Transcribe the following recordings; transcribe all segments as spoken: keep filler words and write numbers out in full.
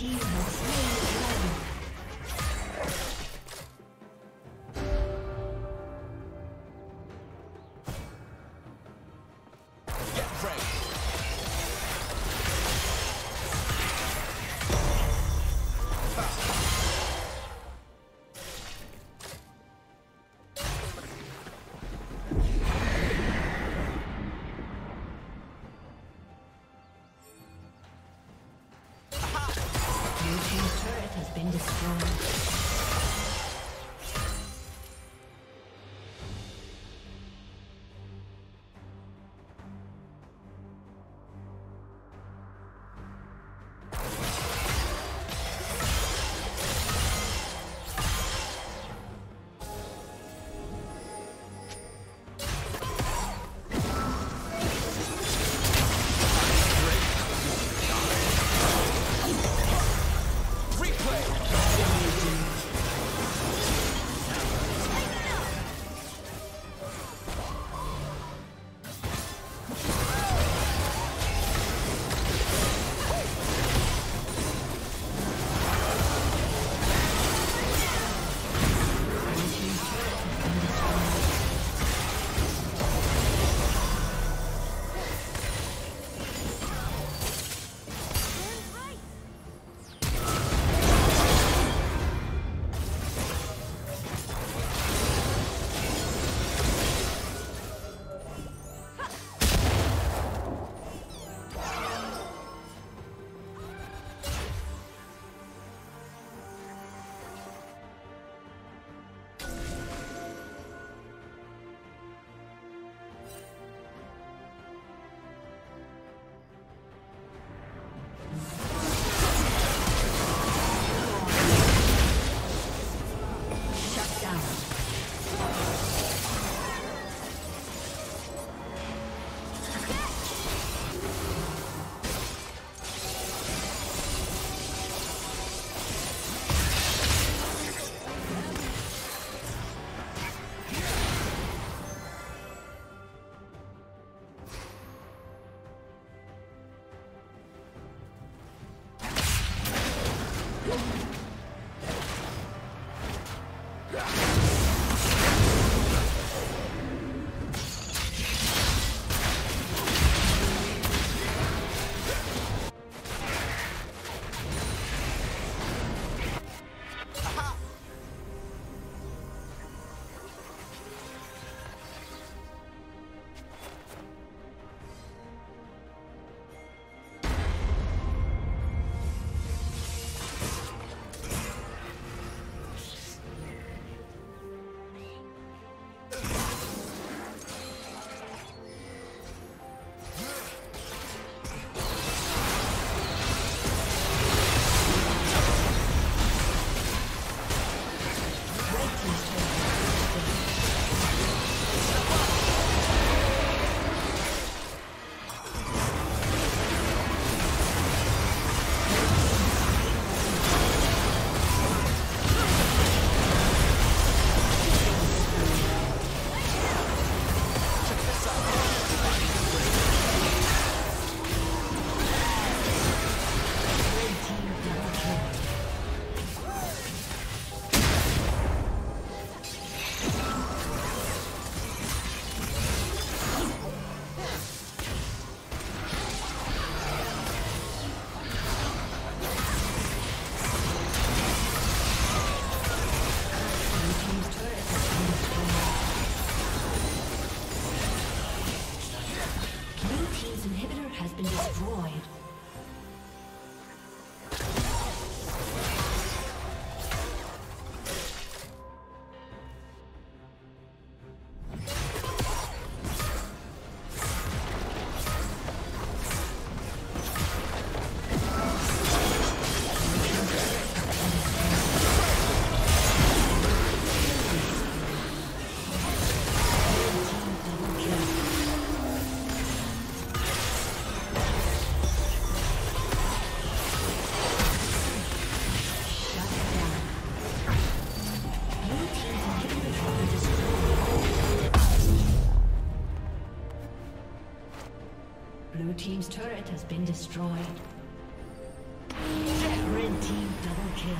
team has slain the dragon. Blue team's turret has been destroyed. Red Red team double kill.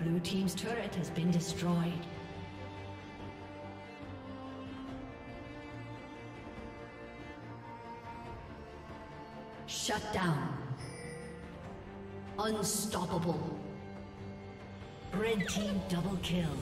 Blue team's turret has been destroyed. Shut down. Unstoppable. Red team double kill.